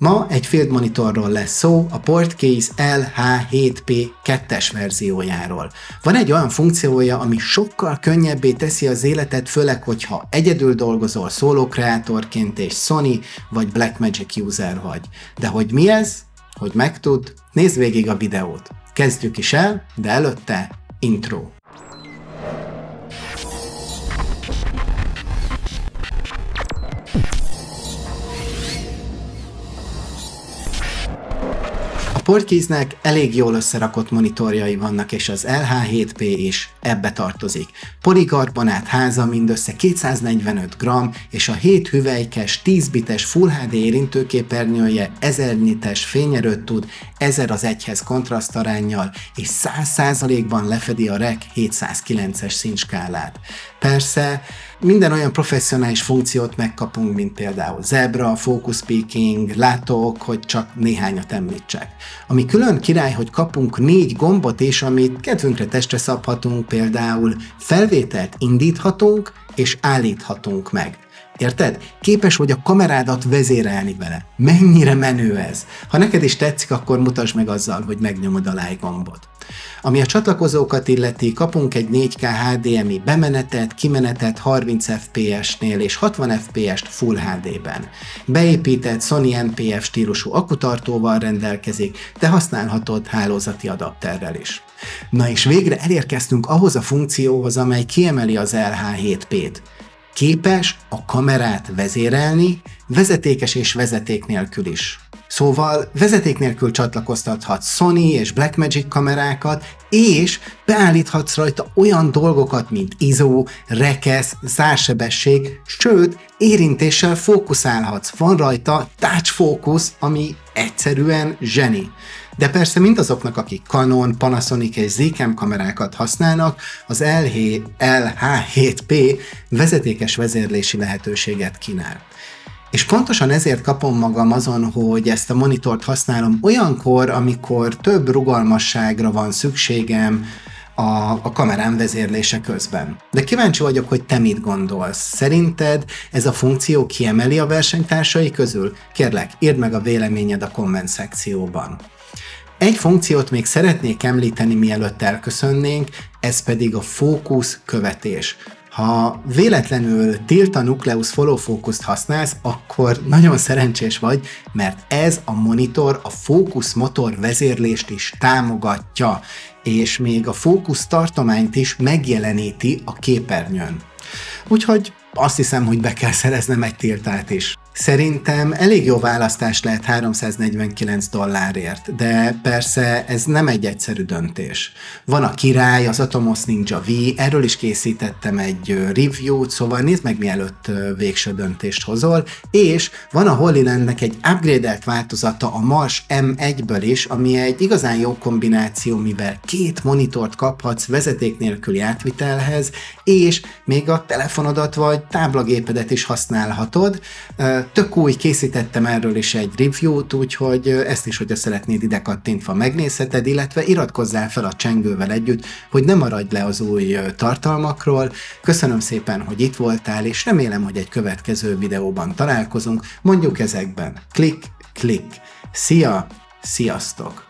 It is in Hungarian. Ma egy field monitorról lesz szó, a Portkeys LH7P II-es verziójáról. Van egy olyan funkciója, ami sokkal könnyebbé teszi az életet, főleg, hogyha egyedül dolgozol szólókreátorként és Sony vagy Blackmagic user vagy. De hogy mi ez? Hogy megtudd? Nézd végig a videót. Kezdjük is el, de előtte intro. A Portkeysnek elég jól összerakott monitorjai vannak, és az LH7P is ebbe tartozik. Polikarbonát háza mindössze 245 g, és a 7 hüvelykes, 10 bites Full HD érintőképernyője 1000 nites fényerőt tud, 1000 az 1-hez kontrasztaránnyal, és 100%-ban lefedi a Rec 709-es színskálát. Persze, minden olyan professzionális funkciót megkapunk, mint például zebra, focus peaking, látók, hogy csak néhányat említsek. Ami külön király, hogy kapunk 4 gombot is, amit kedvünkre testre szabhatunk, például felvételt indíthatunk és állíthatunk meg. Érted? Képes vagy a kamerádat vezérelni vele. Mennyire menő ez? Ha neked is tetszik, akkor mutasd meg azzal, hogy megnyomod a like gombot. Ami a csatlakozókat illeti, kapunk egy 4K HDMI bemenetet, kimenetet 30 fps-nél és 60 fps-t Full HD-ben. Beépített Sony NP-F stílusú akkutartóval rendelkezik, de használhatod hálózati adapterrel is. Na és végre elérkeztünk ahhoz a funkcióhoz, amely kiemeli az LH7P-t. Képes a kamerát vezérelni, vezetékes és vezeték nélkül is. Szóval vezeték nélkül csatlakoztathatsz Sony és Blackmagic kamerákat, és beállíthatsz rajta olyan dolgokat, mint ISO, rekesz, zársebesség, sőt, érintéssel fókuszálhatsz. Van rajta touch fókusz, ami egyszerűen zseni. De persze mindazoknak, akik Canon, Panasonic és Z-cam kamerákat használnak, az LH7P vezetékes vezérlési lehetőséget kínál. És pontosan ezért kapom magam azon, hogy ezt a monitort használom olyankor, amikor több rugalmasságra van szükségem a kamerám vezérlése közben. De kíváncsi vagyok, hogy te mit gondolsz. Szerinted ez a funkció kiemeli a versenytársai közül? Kérlek, írd meg a véleményed a komment szekcióban. Egy funkciót még szeretnék említeni, mielőtt elköszönnénk, ez pedig a fókusz követés. Ha véletlenül Tilta Nucleus follow fókuszt használsz, akkor nagyon szerencsés vagy, mert ez a monitor a fókuszmotor vezérlést is támogatja, és még a fókusz tartományt is megjeleníti a képernyőn. Úgyhogy azt hiszem, hogy be kell szereznem egy tiltát is. Szerintem elég jó választás lehet $349-ért, de persze ez nem egy egyszerű döntés. Van a király, az Atomos Ninja V, erről is készítettem egy review-t, szóval nézd meg, mielőtt végső döntést hozol, és van a Hollylandnek egy upgrade-elt változata, a Mars M1-ből is, ami egy igazán jó kombináció, mivel 2 monitort kaphatsz vezeték nélküli átvitelhez, és még a telefonodat vagy táblagépedet is használhatod. Tök új, készítettem erről is egy review-t, úgyhogy ezt is, hogyha szeretnéd, ide kattintva megnézheted, illetve iratkozzál fel a csengővel együtt, hogy ne maradj le az új tartalmakról. Köszönöm szépen, hogy itt voltál, és remélem, hogy egy következő videóban találkozunk, mondjuk ezekben. Klik, klik. Szia, sziasztok!